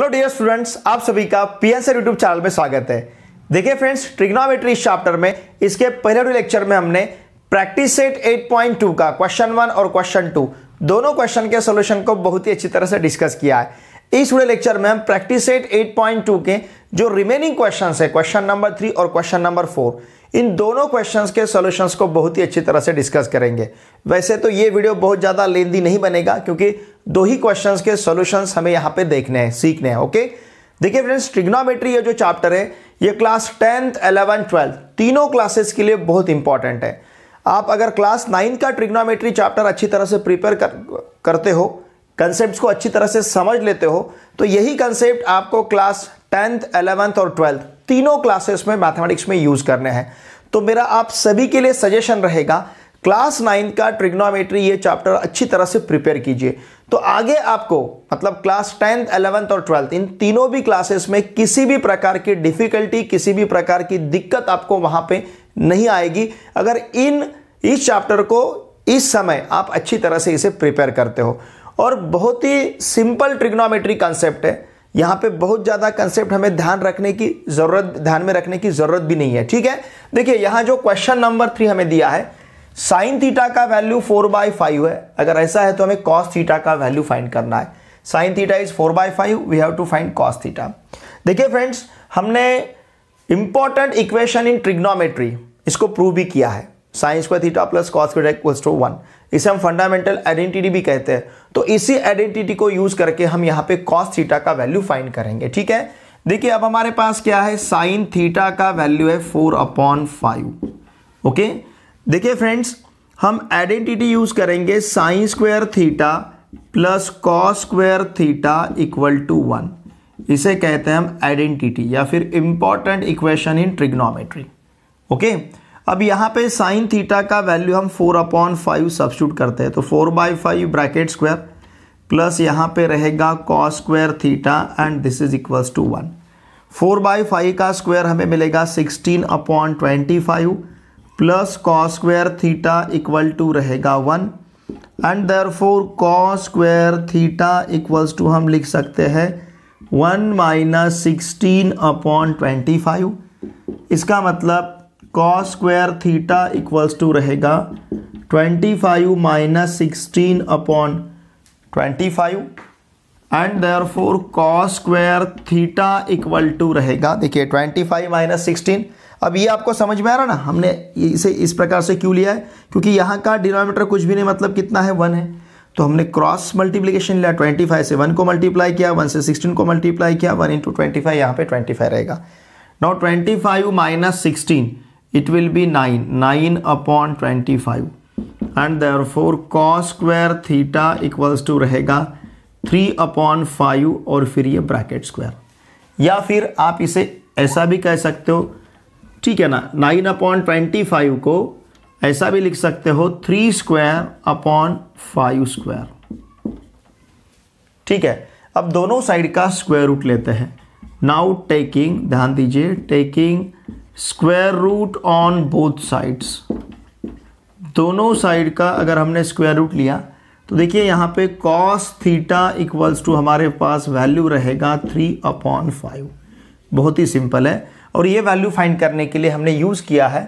Hello dear students, आप सभी का पीएन सर यूट्यूब चैनल में स्वागत है। देखिए फ्रेंड्स, ट्रिग्नोमेट्री चैप्टर में इसके पहले लेक्चर में हमने प्रैक्टिस सेट 8.2 का क्वेश्चन 1 और क्वेश्चन 2 दोनों क्वेश्चन के सॉल्यूशन को बहुत ही अच्छी तरह से डिस्कस किया है। इस वीडियो लेक्चर में हम प्रैक्टिस सेट 8.2 के जो रिमेनिंग क्वेश्चन है, क्वेश्चन नंबर 3 और क्वेश्चन नंबर 4, इन दोनों क्वेश्चन के सॉल्यूशंस को बहुत ही अच्छी तरह से डिस्कस करेंगे। वैसे तो ये वीडियो बहुत ज़्यादा लेंदी नहीं बनेगा क्योंकि दो ही क्वेश्चन के सॉल्यूशंस हमें यहाँ पे देखने हैं, सीखने हैं। ओके, देखिए फ्रेंड्स, ट्रिग्नोमेट्री ये जो चैप्टर है ये क्लास 10th 11th 12th तीनों क्लासेस के लिए बहुत इंपॉर्टेंट है। आप अगर क्लास 9 का ट्रिग्नोमेट्री चैप्टर अच्छी तरह से प्रिपेयर करते हो, कंसेप्ट को अच्छी तरह से समझ लेते हो, तो यही कंसेप्ट आपको क्लास 10th 11th और 12th तीनों क्लासेस में मैथमेटिक्स में यूज़ करने हैं। तो मेरा आप सभी के लिए सजेशन रहेगा, क्लास 9 का ट्रिग्नोमेट्री ये चैप्टर अच्छी तरह से प्रिपेयर कीजिए, तो आगे आपको मतलब क्लास 10th 11th और 12th इन तीनों भी क्लासेस में किसी भी प्रकार की डिफिकल्टी, किसी भी प्रकार की दिक्कत आपको वहाँ पे नहीं आएगी अगर इस चैप्टर को इस समय आप अच्छी तरह से इसे प्रिपेयर करते हो। और बहुत ही सिंपल ट्रिग्नोमेट्री कॉन्सेप्ट है, यहाँ पे बहुत ज़्यादा कंसेप्ट हमें ध्यान में रखने की ज़रूरत भी नहीं है। ठीक है, देखिए यहाँ जो क्वेश्चन नंबर 3 हमें दिया है, साइन थीटा का वैल्यू 4/5 है। अगर ऐसा है तो हमें कॉस थीटा का वैल्यू फाइंड करना है। Sine theta is 4/5, we have to find cos theta. देखिए फ्रेंड्स, हमने इंपॉर्टेंट इक्वेशन इन ट्रिग्नोमेट्री इसको प्रूव भी किया है, sine square theta plus cos theta equals to 1। इसे हम फंडामेंटल आइडेंटिटी भी कहते हैं, तो इसी आइडेंटिटी को यूज करके हम यहाँ पे कॉस थीटा का वैल्यू फाइंड करेंगे। ठीक है, देखिए अब हमारे पास क्या है, साइन थीटा का वैल्यू है 4/5। ओके, देखिए फ्रेंड्स, हम आइडेंटिटी यूज करेंगे, sine square theta plus cos square theta equal to 1। इसे कहते हैं हम आइडेंटिटी या फिर important equation in trigonometry. Okay, अब यहाँ पे साइन थीटा का वैल्यू हम 4/5 सब्स्टिट्यूट करते हैं, तो 4/5 ब्रैकेट स्क्वायर प्लस यहाँ पे रहेगा cos square theta and this is equals to 1। 4/5 का स्क्वायर हमें मिलेगा 16/25 plus cos square theta equal to रहेगा 1 and therefore cos square theta equals to हम लिख सकते हैं 1 - 16/25। इसका मतलब cos square theta equals to रहेगा 25 - 16/25 and therefore cos square theta equal to रहेगा, देखिए 25 - 16। अब ये आपको समझ में आ रहा ना, हमने इसे इस प्रकार से क्यों लिया है, क्योंकि यहाँ का डिनोमिनेटर कुछ भी नहीं, मतलब कितना है, 1 है, तो हमने क्रॉस मल्टीप्लीकेशन लिया। 25 से 1 को मल्टीप्लाई किया, 1 से 16 को मल्टीप्लाई किया, 1 × 25, यहाँ पे 25 रहेगा। Now 25 - 16 it will be 9 - 9/25 and therefore cos square theta equals to रहेगा 3/5 और फिर ये ब्रैकेट स्क्वायर, या फिर आप इसे ऐसा भी कह सकते हो, ठीक है ना, 9/25 को ऐसा भी लिख सकते हो 3² - 5²। ठीक है, अब दोनों साइड का स्क्वायर रूट लेते हैं। नाउ टेकिंग, ध्यान दीजिए, taking square root on both sides, दोनों साइड का अगर हमने स्क्वायर रूट लिया तो देखिए यहाँ पे कॉस थीटा इक्वल्स टू हमारे पास वैल्यू रहेगा 3/5। बहुत ही सिंपल है, और ये वैल्यू फाइंड करने के लिए हमने यूज़ किया है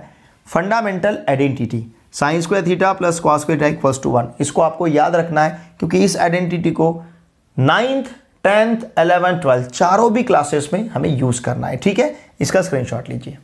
fundamental identity, sine square theta plus cos square theta equals to 1। इसको आपको याद रखना है क्योंकि इस आइडेंटिटी को 9th 10th 11th 12th चारों भी क्लासेस में हमें यूज़ करना है। ठीक है, इसका स्क्रीनशॉट लीजिए।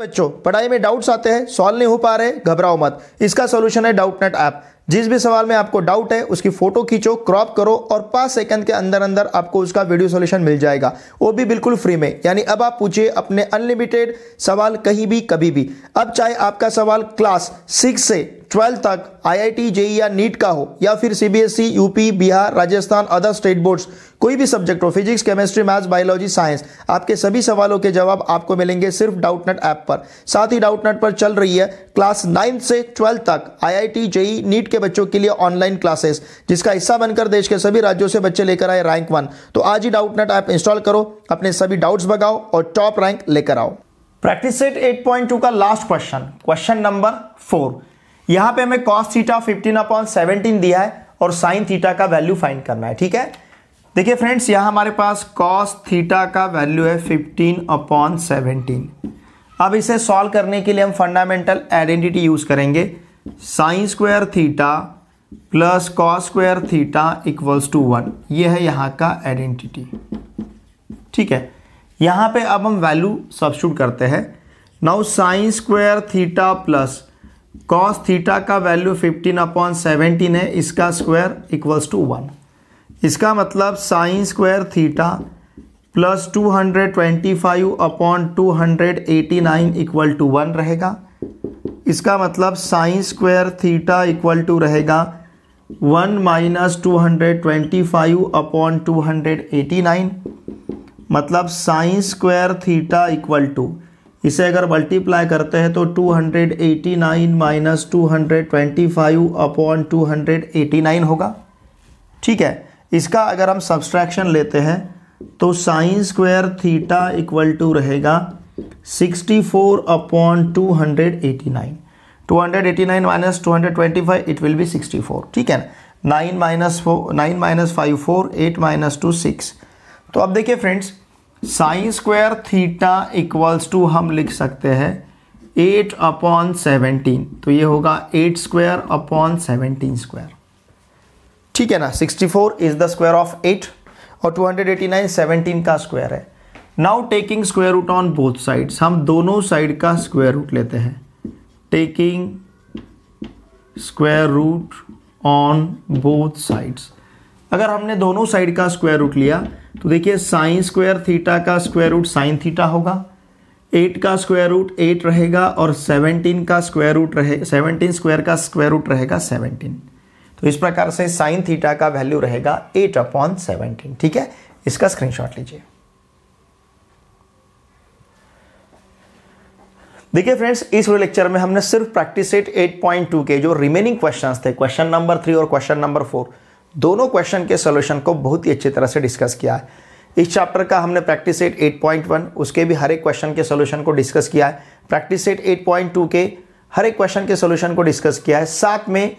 बच्चों, पढ़ाई में डाउट्स आते हैं, सॉल्व नहीं हो पा रहे, घबराओ मत, इसका सॉल्यूशन है डाउट नेट ऐप। जिस भी सवाल में आपको डाउट है उसकी फोटो खींचो, क्रॉप करो और 5 सेकंड के अंदर अंदर आपको उसका वीडियो सॉल्यूशन मिल जाएगा, वो भी बिल्कुल फ्री में। यानी अब आप पूछिए अपने अनलिमिटेड सवाल कहीं भी कभी भी। अब चाहे आपका सवाल क्लास 6 से 12 तक IIT, JEE या नीट का हो, या फिर CBSE, UP, Bihar, Rajasthan, other state boards, कोई भी सब्जेक्ट हो, physics, chemistry, maths, biology, science, आपके सभी सवालों के जवाब आपको मिलेंगे सिर्फ डाउटनेट ऐप पर। साथ ही डाउटनेट पर चल रही है क्लास 9 से 12 तक IIT, JEE, नीट के बच्चों के लिए ऑनलाइन क्लासेस, जिसका हिस्सा बनकर देश के सभी राज्यों से बच्चे लेकर आए रैंक 1। तो आज ही डाउटनेट ऐप इंस्टॉल करो, अपने सभी डाउट्स भगाओ और टॉप रैंक लेकर आओ। प्रैक्टिस सेट 8.2 का लास्ट क्वेश्चन, क्वेश्चन नंबर 4, यहाँ पे हमें cos थीटा 15/17 दिया है और साइन थीटा का वैल्यू फाइंड करना है। ठीक है, देखिए फ्रेंड्स, यहाँ हमारे पास कॉस थीटा का वैल्यू है 15/17। अब इसे सॉल्व करने के लिए हम फंडामेंटल आइडेंटिटी यूज करेंगे, sine square theta plus cos square theta equals to 1। ये है यहाँ का आइडेंटिटी। ठीक है, यहाँ पे अब हम वैल्यू सब्स्टिट्यूट करते हैं। Now sine square theta plus cos theta का वैल्यू 15/17 है, इसका स्क्वायर इक्वल्स टू 1। इसका मतलब sine square theta plus 225/289 equal to 1 रहेगा। इसका मतलब sine square theta equal to रहेगा 1 - 225/289। मतलब sine square theta equal to, इसे अगर मल्टीप्लाई करते हैं तो 289 - 225/289 होगा। ठीक है, इसका अगर हम सब्सट्रैक्शन लेते हैं तो sine square theta equal to रहेगा 64/289। 289 - 225 इट विल बी 64। ठीक है, 9 - 5 4, 8 - 2 6। तो अब देखिए friends, sine square theta equals to हम लिख सकते हैं 8/17। तो ये होगा 8² / 17 स्क्वायर। ठीक है ना, 64 इज द स्क्वायर ऑफ 8 और 289 17 का स्क्वायर है। Now taking square root on both sides, हम दोनों साइड का स्क्वायर रूट लेते हैं। Taking square root on both sides, अगर हमने दोनों साइड का स्क्वायर रूट लिया तो देखिए साइन स्क्वायर थीटा का स्क्वायर रूट साइन थीटा होगा, 8 का स्क्वायर रूट 8 रहेगा और 17 का स्क्वायर रूट रहेगा 17 स्क्वायर का स्क्वायर रूट रहेगा 17। तो इस प्रकार से साइन थीटा का वैल्यू रहेगा 8/17। ठीक है, इसका स्क्रीनशॉट लीजिए। देखिए फ्रेंड्स, इस वीडियो लेक्चर में हमने सिर्फ प्रैक्टिस सेट 8.2 के जो रिमेनिंग क्वेश्चंस थे, क्वेश्चन नंबर 3 और क्वेश्चन नंबर 4, दोनों क्वेश्चन के सॉल्यूशन को बहुत ही अच्छी तरह से डिस्कस किया है। इस चैप्टर का हमने प्रैक्टिस सेट 8.1, उसके भी हर एक क्वेश्चन के सॉल्यूशन को डिस्कस किया है। प्रैक्टिस सेट 8.2 के हर एक क्वेश्चन के सॉल्यूशन को डिस्कस किया है। साथ में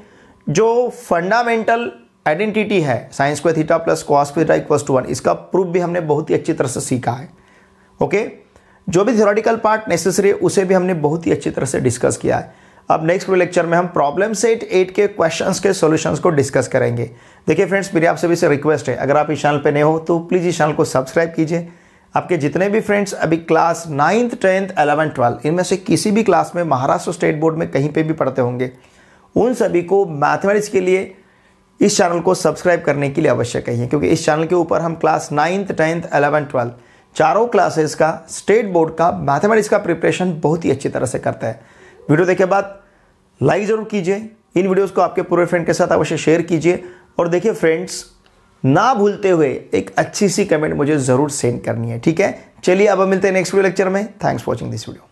जो फंडामेंटल आइडेंटिटी है sine square theta plus cos square theta equals to 1, इसका प्रूफ भी हमने बहुत ही अच्छी तरह से सीखा है। ओके, जो भी थ्योरेटिकल पार्ट नेसेसरी है उसे भी हमने बहुत ही अच्छी तरह से डिस्कस किया है। अब नेक्स्ट लेक्चर में हम प्रॉब्लम सेट 8 के क्वेश्चंस के सॉल्यूशंस को डिस्कस करेंगे। देखिए फ्रेंड्स, मेरी आप सभी से रिक्वेस्ट है, अगर आप इस चैनल पर नए हो तो प्लीज़ इस चैनल को सब्सक्राइब कीजिए। आपके जितने भी फ्रेंड्स अभी क्लास 9, 10, 11, 12 इनमें से किसी भी क्लास में महाराष्ट्र स्टेट बोर्ड में कहीं पर भी पढ़ते होंगे, उन सभी को मैथमेटिक्स के लिए इस चैनल को सब्सक्राइब करने के लिए आवश्यक है, क्योंकि इस चैनल के ऊपर हम क्लास 9, 10, 11, 12 चारों क्लासेस का स्टेट बोर्ड का मैथमेटिक्स का प्रिपरेशन बहुत ही अच्छी तरह से करते हैं। वीडियो देखे बाद लाइक जरूर कीजिए, इन वीडियोस को आपके पूरे फ्रेंड के साथ अवश्य शेयर कीजिए। और देखिए फ्रेंड्स, ना भूलते हुए एक अच्छी सी कमेंट मुझे ज़रूर सेंड करनी है। ठीक है, चलिए अब मिलते हैं नेक्स्ट वीडियो लेक्चर में। Thanks for watching this video.